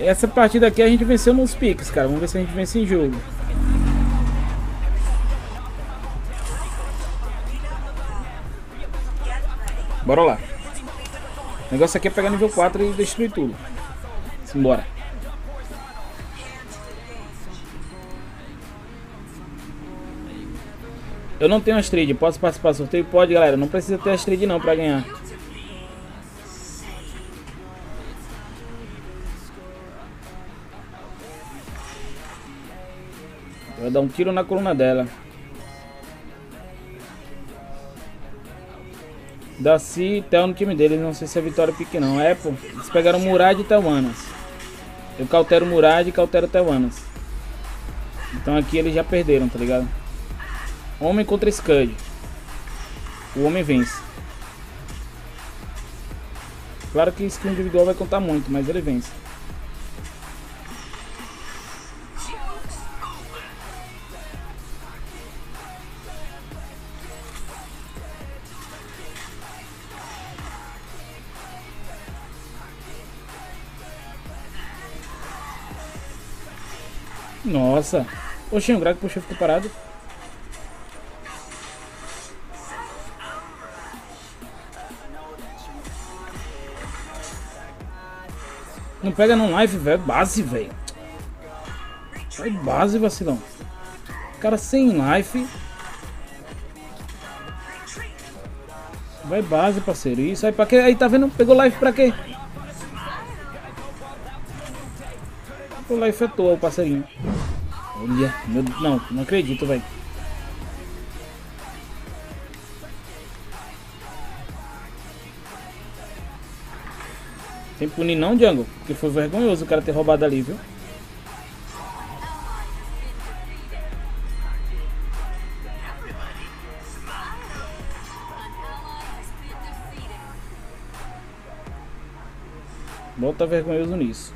Essa partida aqui a gente venceu nos piques, cara. Vamos ver se a gente vence em jogo. Bora lá. O negócio aqui é pegar nível 4 e destruir tudo. Simbora. Eu não tenho as trade, posso participar do sorteio? Pode, galera, não precisa ter as trade não pra ganhar. Vai dar um tiro na coluna dela. Daci e Tel no time deles, não sei se é vitória pique não. É, pô, eles pegaram Murad e Tewanas. Eu cautero Murad e cautero Tewanas. Então aqui eles já perderam, tá ligado? Homem contra Scud. O homem vence. Claro que skill individual vai contar muito, mas ele vence. Nossa. Oxinho, o Grakk puxou, ficou parado. Não pega não live, velho. Base, velho. Sai base, vacilão. Cara sem life. Vai base, parceiro. Isso aí pra quê? Aí tá vendo? Pegou life pra quê? Pegou life à toa, o parceirinho. Olha, meu... Não, não acredito, velho. Tem que punir não, Django, porque foi vergonhoso o cara ter roubado ali, viu? Bota vergonhoso nisso.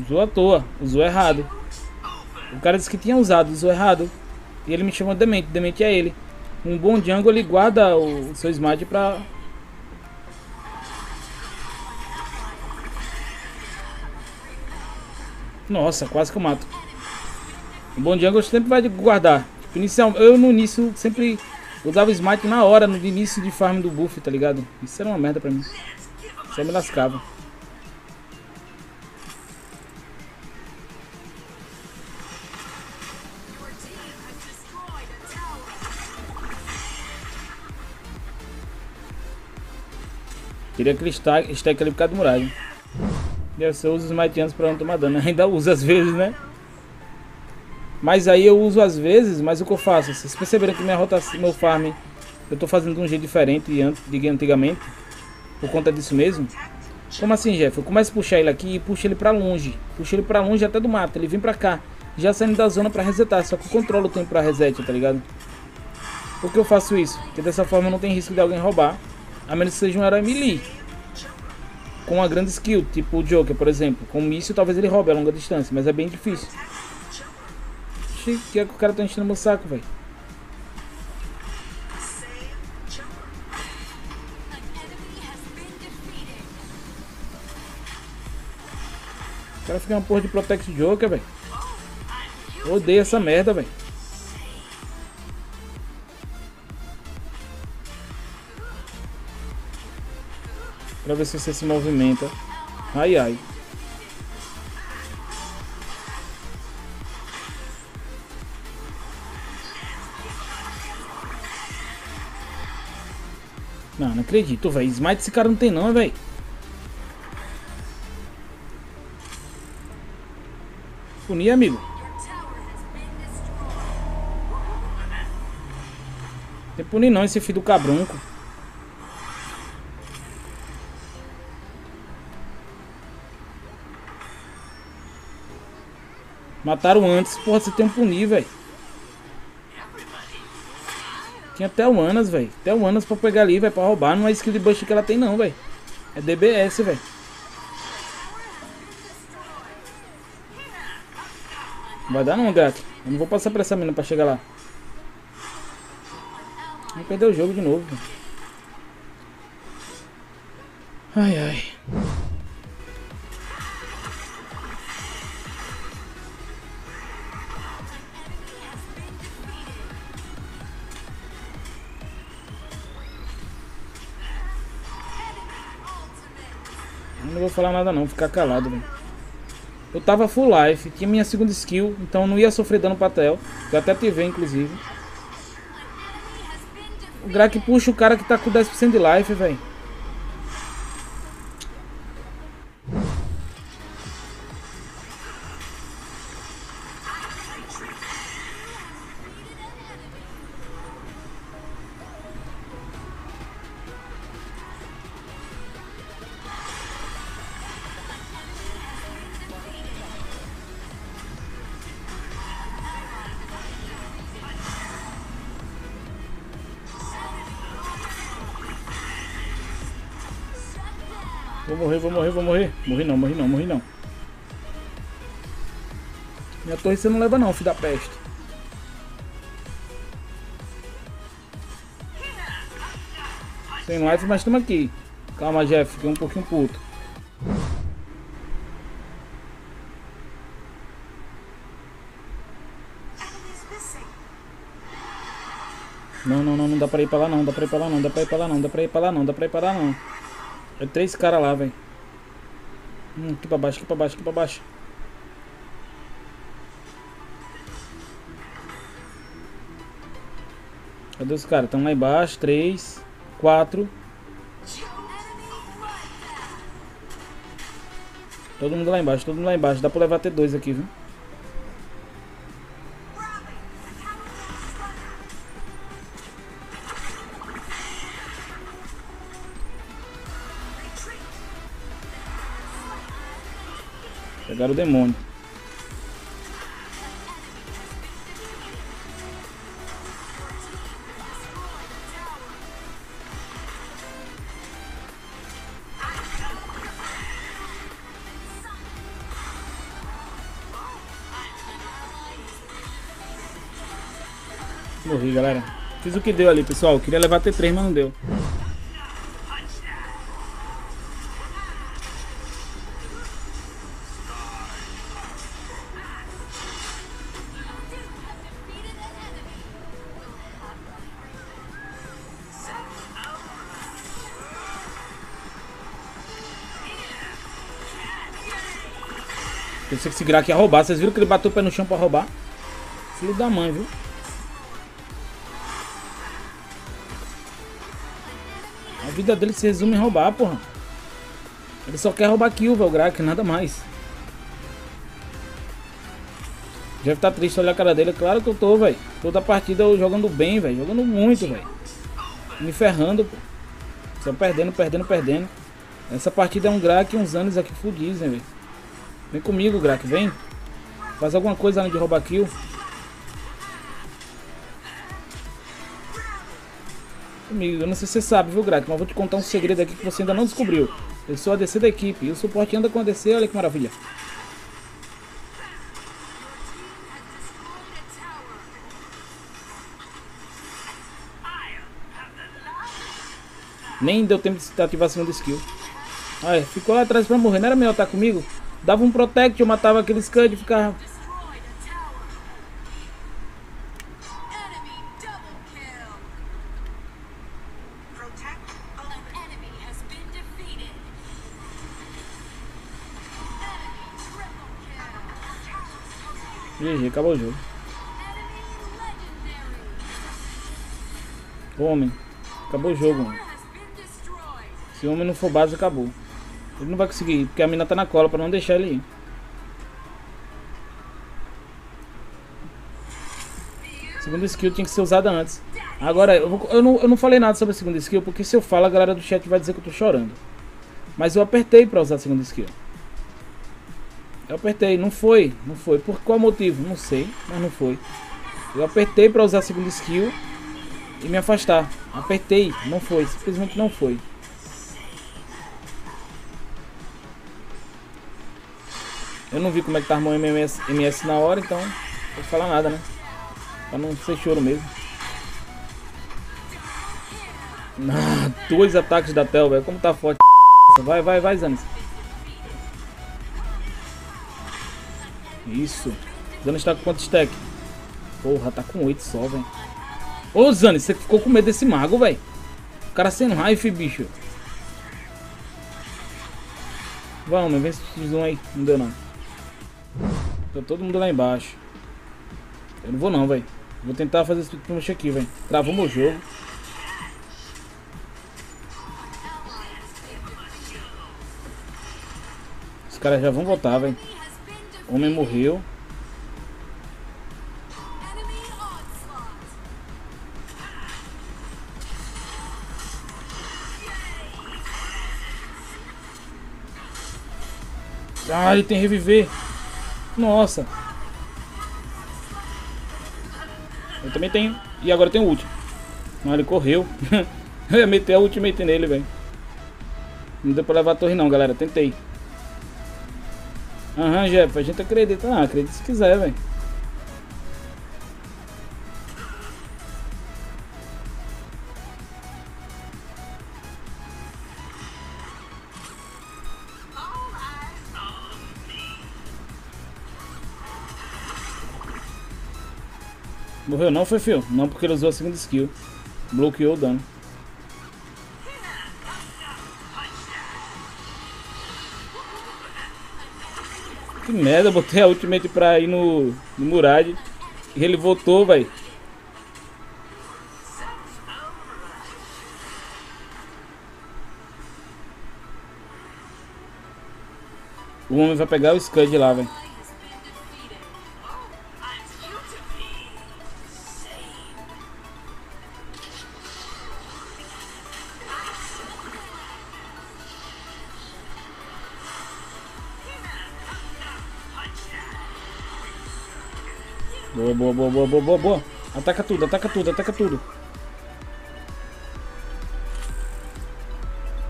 Usou à toa, usou errado. O cara disse que tinha usado, usou errado. E ele me chamou de demente, demente é ele. Um bom jungle, ele guarda o seu smite pra... Nossa, quase que eu mato. Um bom jungle sempre vai guardar. Tipo, eu no início sempre usava o smite na hora, no início de farm do buff, tá ligado? Isso era uma merda pra mim. Só me lascava. Queria que ele stack ali por causa do muralha. Deve ser, eu uso os smiteanos pra não tomar dano. Ainda uso às vezes, né? Mas aí eu uso às vezes, mas o que eu faço? Vocês perceberam que minha rotação, meu farm, eu tô fazendo de um jeito diferente de antigamente. Por conta disso mesmo. Como assim, Jeff? Eu começo a puxar ele aqui e puxo ele pra longe. Puxo ele pra longe até do mato. Ele vem pra cá. Já saindo da zona pra resetar. Só que eu controlo o tempo pra reset, tá ligado? Por que eu faço isso? Porque dessa forma não tem risco de alguém roubar. A menos que seja um herói melee com uma grande skill, tipo o Joker, por exemplo. Com o míssil talvez ele roube a longa distância, mas é bem difícil. Ixi, que é que o cara tá enchendo meu saco, velho. O cara fica uma porra de Protect Joker, velho. Odeio essa merda, velho. Pra ver se você se movimenta. Ai, ai. Não, não acredito, velho. Smite esse cara não tem não, velho. Punir, amigo. Não tem punir não esse filho do cabrunco. Mataram antes, porra, você tem um punir, velho. Tinha até o Anas, velho. Até o Anas pra pegar ali, velho, pra roubar. Não é skill de bush que ela tem, não, velho. É DBS, velho. Vai dar não, gato. Eu não vou passar pra essa mina pra chegar lá. Vou perder o jogo de novo, véio. Ai, ai. Eu não vou falar nada não, vou ficar calado, velho. Eu tava full life, tinha minha segunda skill, então não ia sofrer dano pra Thiel. Eu até tive, inclusive. O Grakk puxa o cara que tá com 10% de life, velho. Vou morrer, vou morrer, vou morrer. Morri não, morri não, morri não. Minha torre você não leva não, filho da peste. Sem life, mas estamos aqui. Calma, Jeff, fiquei um pouquinho puto. Não, não, não, não dá pra ir pra lá não, dá pra ir pra lá não, dá pra ir pra lá não, dá pra ir pra lá não, dá pra ir pra lá não. É três caras lá, velho. Aqui pra baixo, aqui pra baixo, aqui pra baixo. Cadê os caras? Estão lá embaixo. 3, 4. Todo mundo lá embaixo, todo mundo lá embaixo. Dá pra levar até 2 aqui, viu? Pegaram o demônio. Morri, galera. Fiz o que deu ali, pessoal. Eu queria levar T3, mas não deu. Pensei que esse Grakk ia roubar. Vocês viram que ele bateu o pé no chão pra roubar? Filho da mãe, viu? A vida dele se resume em roubar, porra. Ele só quer roubar kill, velho, o Grakk, nada mais. Já tá triste olhar a cara dele. Claro que eu tô, velho. Toda partida eu jogando bem, velho. Jogando muito, velho. Me ferrando, pô. Só perdendo, perdendo, perdendo. Essa partida é um Grakk e uns Zanis aqui fudidos, né, velho? Vem comigo, Grakk, vem. Faz alguma coisa além de roubar kill. Comigo, eu não sei se você sabe, viu, Grakk, mas vou te contar um segredo aqui que você ainda não descobriu. Eu sou a ADC da equipe e o suporte anda com a ADC, olha que maravilha. Nem deu tempo de ativar a segunda skill. Ai, ficou lá atrás pra morrer, não era melhor estar comigo? Dava um protect, eu matava aquele Scud e ficava... GG, acabou o jogo. Homem, acabou o jogo, mano. Se o homem não for base, acabou. Ele não vai conseguir ir, porque a mina tá na cola pra não deixar ele ir. Segunda skill tinha que ser usada antes. Agora, eu não falei nada sobre a segunda skill, porque se eu falo a galera do chat vai dizer que eu tô chorando. Mas eu apertei pra usar a segunda skill. Eu apertei, não foi, não foi. Por qual motivo? Não sei, mas não foi. Eu apertei pra usar a segunda skill. e me afastar. Apertei, não foi, simplesmente não foi. Eu não vi como é que tá armando o MS na hora, então não vou falar nada, né? Pra não ser choro mesmo. Ah, 2 ataques da Tel, velho. Como tá forte. Vai, vai, vai, Zanis. Isso. Zanis tá com quanto stack? Porra, tá com 8 só, velho. Ô, Zanis, você ficou com medo desse mago, velho. O cara sendo raif, bicho. Vamos, vem esse X1 aí. Não deu, não. Tá todo mundo lá embaixo. Eu não vou, não, velho. Vou tentar fazer esse push aqui, velho. Travou meu jogo. Os caras já vão voltar, velho. Homem morreu. Ah, ele tem reviver. Nossa. Eu também tenho. E agora tem o ult. Ah, ele correu. Eu ia meter a ultimate nele, velho. Não deu pra levar a torre não, galera. Tentei. Aham, Jeff. A gente acredita. Ah, acredita se quiser, velho. Morreu não, foi fio. Não, porque ele usou a segunda skill. Bloqueou o dano. Que merda, botei a ultimate pra ir no Murad. E ele voltou, velho. O homem vai pegar o Scud lá, velho. Boa, boa, boa, boa, boa, boa, boa. Ataca tudo, ataca tudo, ataca tudo.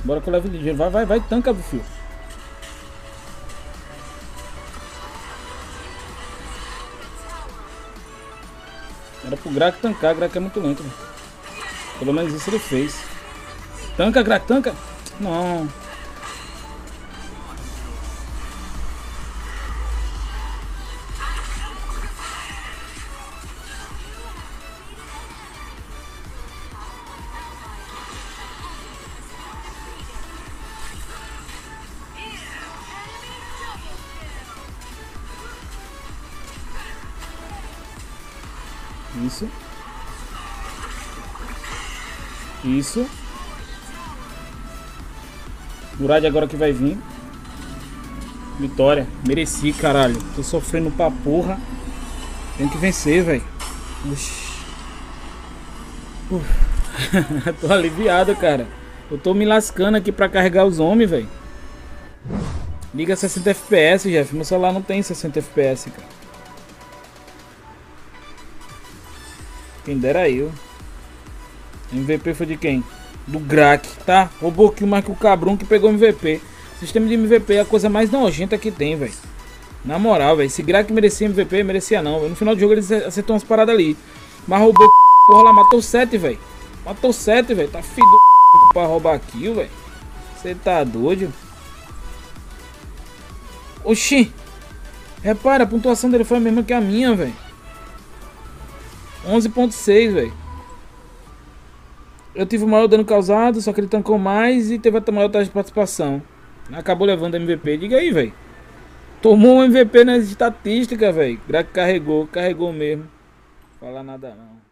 Bora que eu levo ligeiro. Vai, vai, vai, tanca, fio. Era pro Grakk tancar, Grakk é muito lento, véio. Pelo menos isso ele fez. Tanca, Grakk, tanca. Não. Isso. Isso. Murad agora que vai vir. Vitória. Mereci, caralho. Tô sofrendo pra porra. Tem que vencer, velho. Tô aliviado, cara. Eu tô me lascando aqui pra carregar os homens, velho. Liga 60 FPS, Jeff. Meu celular não tem 60 FPS, cara. Quem dera eu. MVP foi de quem? Do Grakk, tá? Roubou kill mais que o cabrão que pegou MVP. Sistema de MVP é a coisa mais nojenta que tem, velho. Na moral, velho. Se Grakk merecia MVP, merecia não, véio. No final do jogo ele acertou umas paradas ali. Mas roubou kill da porra lá, matou 7, velho. Matou 7, velho. Tá filho do c... pra roubar kill, velho. Você tá doido? Oxi. Repara, a pontuação dele foi a mesma que a minha, velho. 11.6, velho. Eu tive o maior dano causado, só que ele tancou mais e teve a maior taxa de participação. Acabou levando MVP. Diga aí, velho. Tomou um MVP nas estatísticas, velho. Grakk carregou mesmo. Falar nada não.